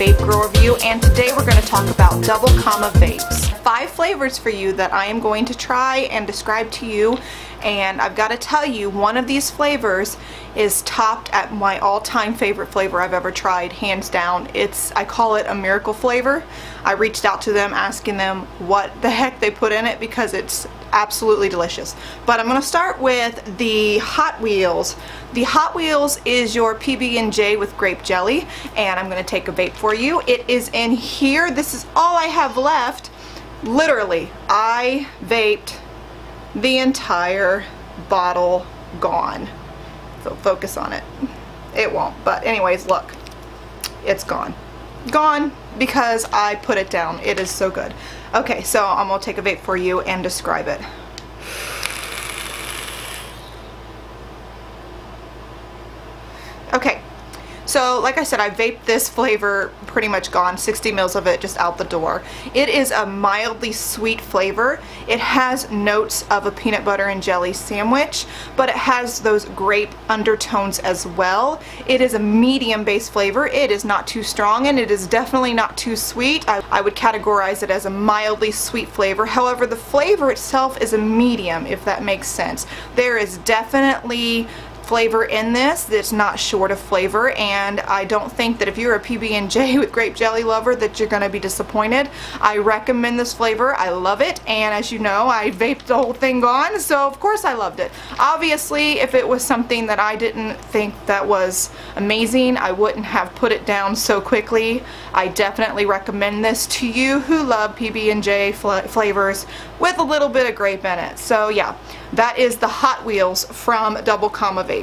Vape Girl review, and today we're going to talk about Double Comma Vapes. 5 flavors for you that I am going to try and describe to you, and I've got to tell you, one of these flavors is topped at my all-time favorite flavor I've ever tried, hands down. I call it a miracle flavor. I reached out to them asking them what the heck they put in it because it's absolutely delicious. But I'm going to start with the Hot Wheels. The Hot Wheels is your PB&J with grape jelly, and I'm going to take a vape for you. It is in here. This is all I have left. Literally, I vaped the entire bottle gone. So focus on it. It won't. But anyways, look. It's gone. Gone because I put it down. It is so good. Okay, so I'm going to take a vape for you and describe it. Okay, so like I said, I vaped this flavor, pretty much gone, 60 mils of it just out the door. It is a mildly sweet flavor. It has notes of a peanut butter and jelly sandwich, but it has those grape undertones as well. It is a medium base flavor. It is not too strong, and it is definitely not too sweet. I would categorize it as a mildly sweet flavor. However, the flavor itself is a medium, if that makes sense. There is definitely flavor in this that's not short of flavor, and I don't think that if you're a PB&J with grape jelly lover that you're going to be disappointed. I recommend this flavor. I love it, and as you know, I vaped the whole thing gone, so of course I loved it. Obviously, if it was something that I didn't think that was amazing, I wouldn't have put it down so quickly. I definitely recommend this to you who love PB&J flavors with a little bit of grape in it. So yeah, that is the Hot Wheels from Double Comma Vapes.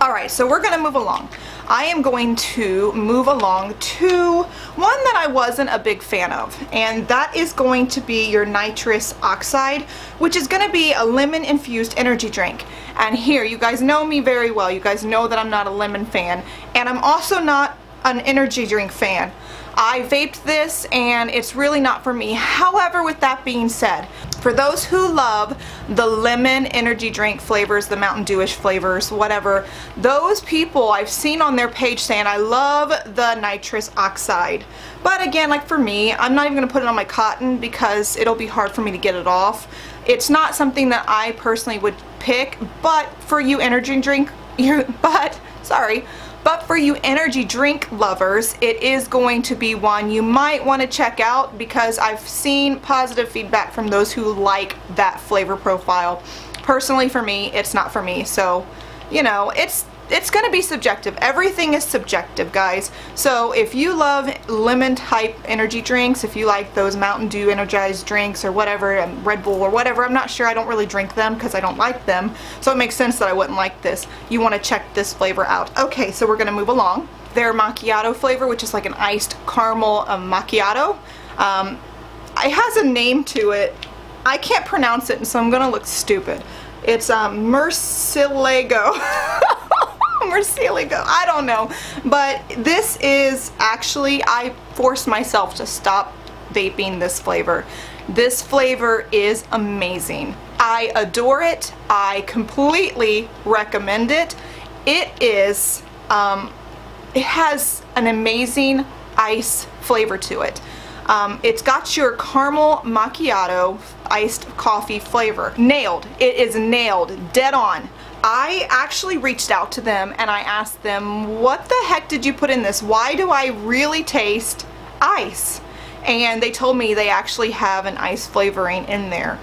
Alright, so we're going to move along. I am going to move along to one that I wasn't a big fan of, and that is going to be your nitrous oxide, which is going to be a lemon infused energy drink. And here, you guys know me very well. You guys know that I'm not a lemon fan, and I'm also not an energy drink fan. I vaped this and it's really not for me. However, with that being said, for those who love the lemon energy drink flavors, the Mountain Dewish flavors, whatever, those people I've seen on their page saying, I love the nitrous oxide. But again, like for me, I'm not even going to put it on my cotton because it'll be hard for me to get it off. It's not something that I personally would pick, but for you energy drink, But for you energy drink lovers, it is going to be one you might want to check out because I've seen positive feedback from those who like that flavor profile. Personally, for me, it's not for me. So, you know, it's going to be subjective. Everything is subjective, guys. So if you love lemon type energy drinks, if you like those Mountain Dew energized drinks or whatever, Red Bull or whatever, I'm not sure, I don't really drink them because I don't like them, so it makes sense that I wouldn't like this. You want to check this flavor out. Okay, so we're going to move along. Their macchiato flavor, which is like an iced caramel macchiato. It has a name to it. I can't pronounce it, and so I'm going to look stupid. It's Mercilego. Mercilego, I don't know, but this is actually, I forced myself to stop vaping this flavor. This flavor is amazing. I adore it. I completely recommend it. It has an amazing ice flavor to it. It's got your caramel macchiato iced coffee flavor. Nailed. It is nailed. Dead on. I actually reached out to them and I asked them, what the heck did you put in this? Why do I really taste ice? And they told me they actually have an ice flavoring in there.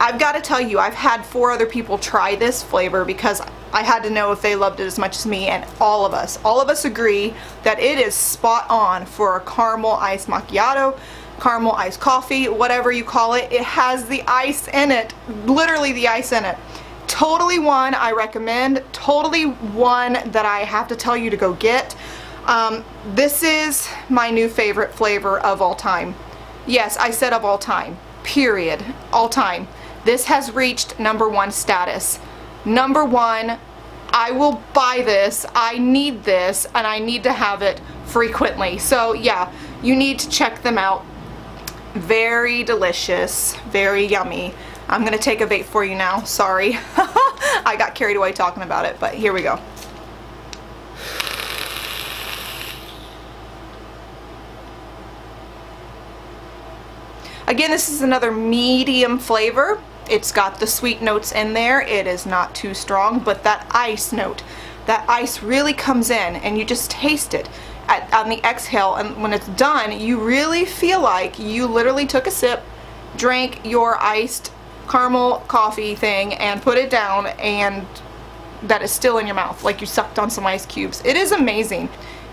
I've got to tell you, I've had 4 other people try this flavor because I had to know if they loved it as much as me, and all of us agree that it is spot on for a caramel iced macchiato, caramel iced coffee, whatever you call it. It has the ice in it, literally the ice in it. Totally one I recommend, totally one that I have to tell you to go get. This is my new favorite flavor of all time. Yes, I said of all time, period, all time. This has reached #1 status. #1, I will buy this, I need this, and I need to have it frequently. So yeah, you need to check them out. Very delicious, very yummy. I'm going to take a vape for you now. Sorry. I got carried away talking about it, but here we go. Again, this is another medium flavor. It's got the sweet notes in there. It is not too strong, but that ice note, that ice really comes in, and you just taste it on the exhale, and when it's done, you really feel like you literally took a sip, drank your iced caramel coffee thing, and put it down, and that is still in your mouth, like you sucked on some ice cubes. It is amazing.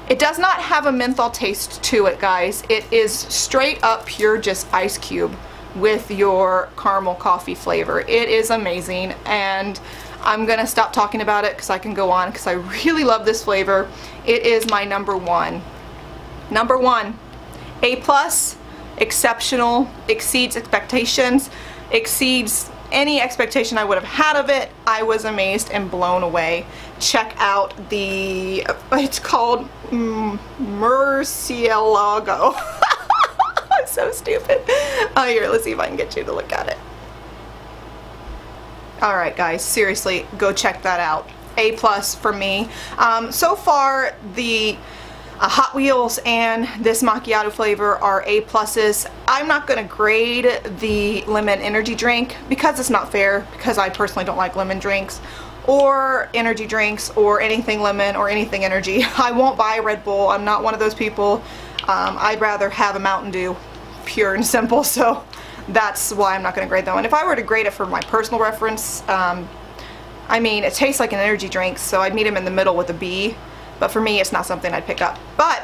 It does not have a menthol taste to it, guys. It is straight up pure just ice cube with your caramel coffee flavor. It is amazing, and I'm gonna stop talking about it because I can go on, because I really love this flavor. It is my number one. Number one, A+, exceptional, exceeds expectations, exceeds any expectation I would have had of it. I was amazed and blown away. Check out the, it's called Mercilego. I'm so stupid. Oh, here, let's see if I can get you to look at it. Alright guys, seriously, go check that out. A+ for me. So far, the Hot Wheels and this macchiato flavor are A+. I'm not going to grade the lemon energy drink because it's not fair, because I personally don't like lemon drinks or energy drinks or anything lemon or anything energy. I won't buy Red Bull. I'm not one of those people. I'd rather have a Mountain Dew, pure and simple, so that's why I'm not going to grade that one. If I were to grade it for my personal reference, I mean, it tastes like an energy drink, so I'd meet them in the middle with a B. But for me, it's not something I'd pick up. But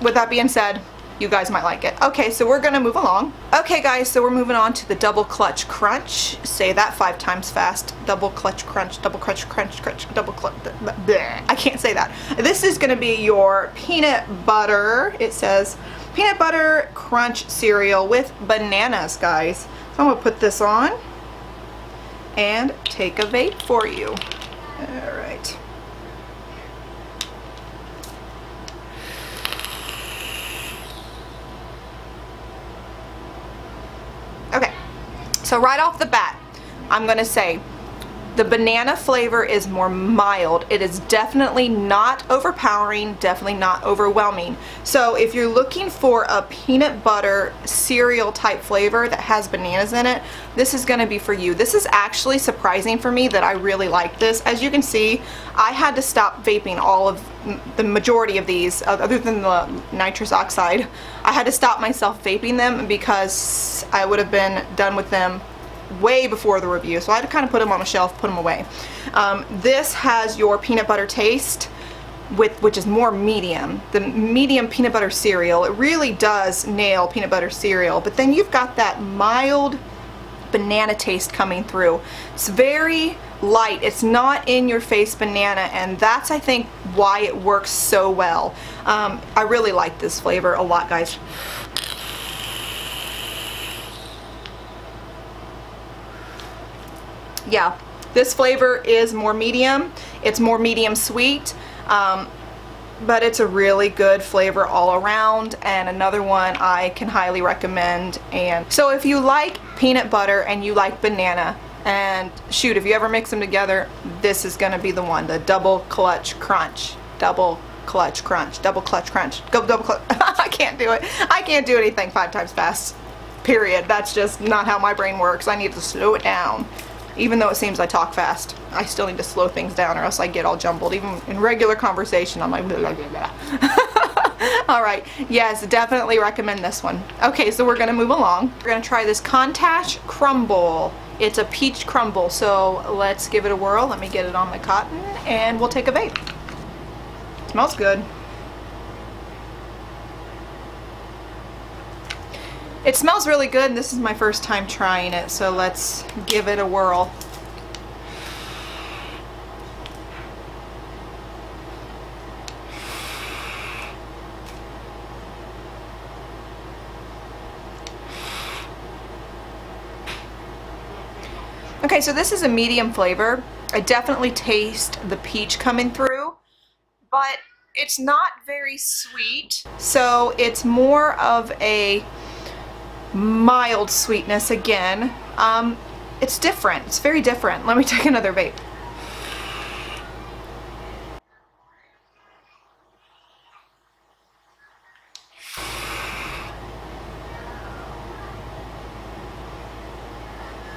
with that being said, you guys might like it. Okay, so we're gonna move along. Okay guys, so we're moving on to the Double Clutch Crunch. Say that 5 times fast. Double Clutch Crunch, Double Clutch Crunch, Crunch, Double Clutch, bleh. I can't say that. This is gonna be your peanut butter, it says, peanut butter crunch cereal with bananas, guys. So I'm gonna put this on and take a vape for you. All right. So right off the bat, I'm going to say the banana flavor is more mild. It is definitely not overpowering, definitely not overwhelming. So if you're looking for a peanut butter cereal type flavor that has bananas in it, this is going to be for you. This is actually surprising for me that I really like this. As you can see, I had to stop vaping all of the majority of these, other than the nitrous oxide. I had to stop myself vaping them because I would have been done with them way before the review, so I had to kind of put them on a shelf, put them away. This has your peanut butter taste, which is more medium, the medium peanut butter cereal. It really does nail peanut butter cereal, but then you've got that mild banana taste coming through. It's very light. It's not in your face banana, and that's, I think, why it works so well. I really like this flavor a lot, guys. Yeah, this flavor is more medium. It's more medium sweet, but it's a really good flavor all around, and another one I can highly recommend. And so if you like peanut butter and you like banana, and shoot, if you ever mix them together, this is going to be the one, the Double Clutch Crunch. Double Clutch Crunch. Double Clutch Crunch. Go Double Clutch. I can't do it. I can't do anything 5 times fast, period. That's just not how my brain works. I need to slow it down. Even though it seems I talk fast, I still need to slow things down, or else I get all jumbled. Even in regular conversation, I'm like, blah, blah, blah. Alright, yes, definitely recommend this one. Okay, so we're going to move along. We're going to try this Contash Crumble. It's a peach crumble, so let's give it a whirl. Let me get it on my cotton, and we'll take a vape. Smells good. It smells really good, and this is my first time trying it, so let's give it a whirl. Okay, so this is a medium flavor. I definitely taste the peach coming through, but it's not very sweet, so it's more of a mild sweetness again. It's different. It's very different. Let me take another vape.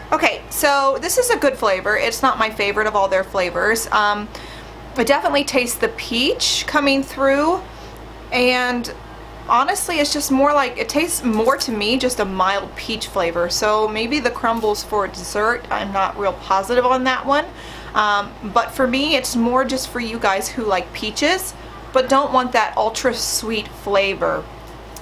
Okay, so this is a good flavor. It's not my favorite of all their flavors. I definitely taste the peach coming through, and honestly it's just more like, it tastes more to me just a mild peach flavor. So maybe the crumbles for dessert, I'm not real positive on that one. But for me, it's more just for you guys who like peaches but don't want that ultra sweet flavor.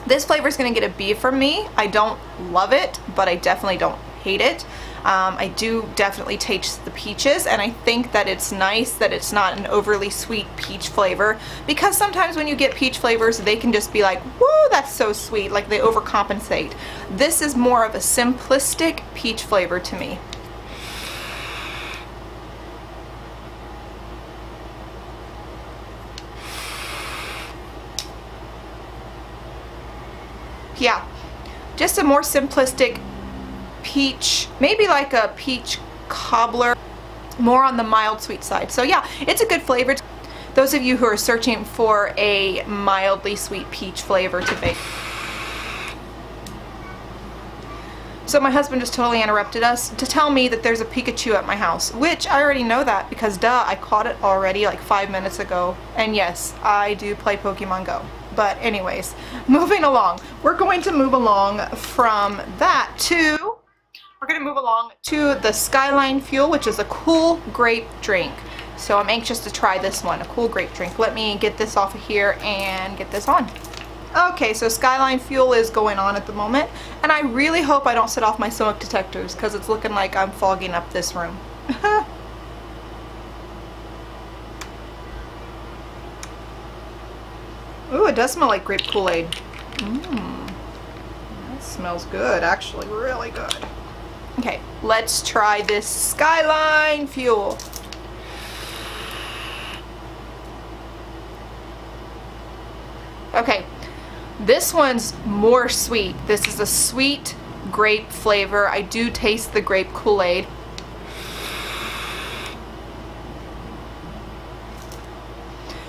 This flavor is going to get a B from me. I don't love it, but I definitely don't hate it. I do definitely taste the peaches, and I think that it's nice that it's not an overly sweet peach flavor, because sometimes when you get peach flavors, they can just be like, whoa, that's so sweet, like they overcompensate. This is more of a simplistic peach flavor to me. Yeah, just a more simplistic peach, maybe like a peach cobbler, more on the mild sweet side. So yeah, it's a good flavor. Those of you who are searching for a mildly sweet peach flavor to bake. So my husband just totally interrupted us to tell me that there's a Pikachu at my house, which I already know that because duh, I caught it already like 5 minutes ago. And yes, I do play Pokemon Go. But anyways, moving along. We're going to move along from that to, we're going to move along to the Skyline Fuel, which is a cool grape drink. So I'm anxious to try this one, a cool grape drink. Let me get this off of here and get this on. Okay, so Skyline Fuel is going on at the moment, and I really hope I don't set off my smoke detectors because it's looking like I'm fogging up this room. Ooh, it does smell like grape Kool-Aid. Mmm. That smells good, actually. Really good. Okay, let's try this Skyline Fuel. Okay, this one's more sweet. This is a sweet grape flavor. I do taste the grape Kool-Aid.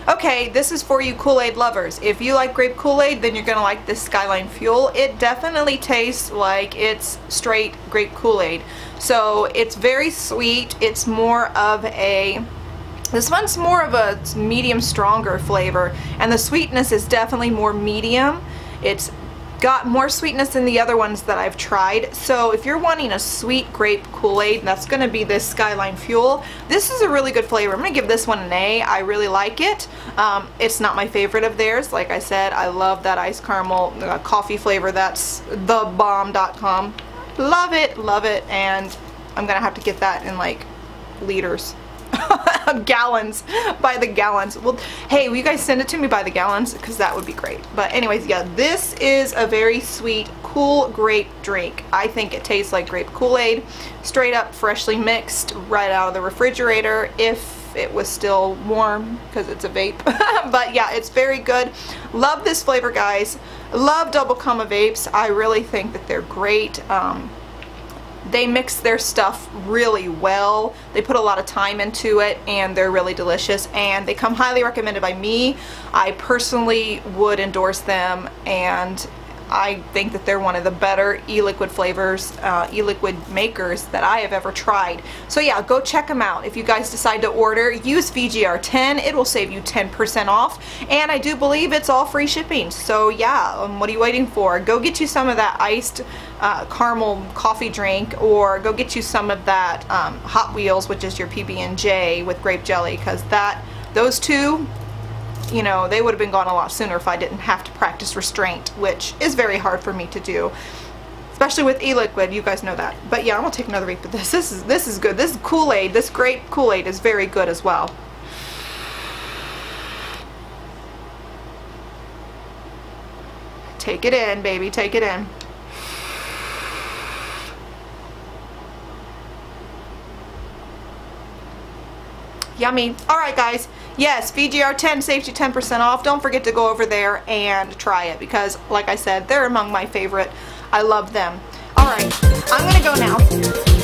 Okay, this is for you Kool-Aid lovers. If you like grape Kool-Aid, then you're gonna like this Skyline Fuel. It definitely tastes like it's straight grape Kool-Aid. So it's very sweet. It's more of a, this one's more of a medium stronger flavor, and the sweetness is definitely more medium. It's got more sweetness than the other ones that I've tried. So if you're wanting a sweet grape Kool-Aid, that's going to be this Skyline Fuel. This is a really good flavor. I'm going to give this one an A. I really like it. It's not my favorite of theirs. Like I said, I love that ice caramel coffee flavor. That's thebomb.com. Love it, and I'm going to have to get that in like liters. Gallons, by the gallons. Well, hey, will you guys send it to me by the gallons? Because that would be great. But anyways, yeah, this is a very sweet, cool grape drink. I think it tastes like grape Kool-Aid, straight up freshly mixed right out of the refrigerator if it was still warm, because it's a vape. But yeah, it's very good. Love this flavor, guys. Love Double Comma Vapes. I really think that they're great. They mix their stuff really well. They put a lot of time into it, and they're really delicious, and they come highly recommended by me. I personally would endorse them, and I think that they're one of the better e-liquid flavors, e-liquid makers that I have ever tried. So yeah, go check them out. If you guys decide to order, use VGR10. It will save you 10% off, and I do believe it's all free shipping. So yeah, what are you waiting for? Go get you some of that iced caramel coffee drink, or go get you some of that Hot Wheels, which is your PB&J with grape jelly, because that, those two, you know, they would have been gone a lot sooner if I didn't have to practice restraint, which is very hard for me to do, especially with e-liquid. You guys know that. But yeah, I'm gonna take another reap of this. This is good. This Kool-Aid, this grape Kool-Aid is very good as well. Take it in, baby, take it in. Yummy. Alright guys, yes, VGR10 saves you 10% off. Don't forget to go over there and try it, because like I said, they're among my favorite. I love them. Alright, I'm gonna go now.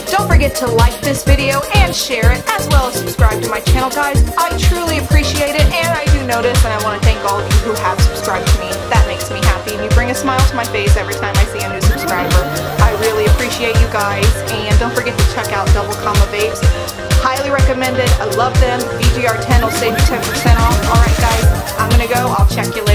Don't forget to like this video and share it, as well as subscribe to my channel, guys. I truly appreciate it, and I do notice, and I want to thank all of you who have subscribed to me. That makes me happy, and you bring a smile to my face every time I see a new subscriber. I really appreciate you guys, and don't forget to check out Double Comma Vapes. Highly recommended. I love them. VGR10 will save you 10% off. Alright guys, I'm gonna go. I'll check you later.